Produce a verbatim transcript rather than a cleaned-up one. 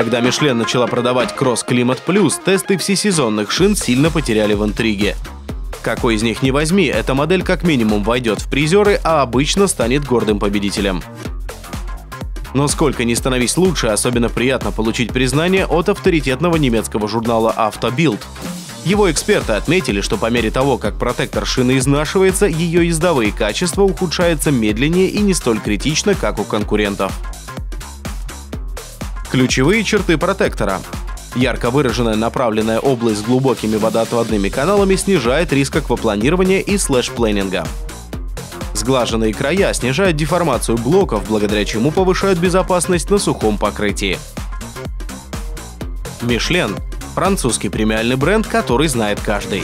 Когда Michelin начала продавать Cross Climate Plus, тесты всесезонных шин сильно потеряли в интриге. Какой из них не возьми, эта модель как минимум войдет в призеры, а обычно станет гордым победителем. Но сколько ни становись лучше, особенно приятно получить признание от авторитетного немецкого журнала AutoBild. Его эксперты отметили, что по мере того, как протектор шины изнашивается, ее ездовые качества ухудшаются медленнее и не столь критично, как у конкурентов. Ключевые черты протектора. Ярко выраженная направленная область с глубокими водоотводными каналами снижает риск аквапланирования и слэш-плейнинга. Сглаженные края снижают деформацию блоков, благодаря чему повышают безопасность на сухом покрытии. Michelin – французский премиальный бренд, который знает каждый.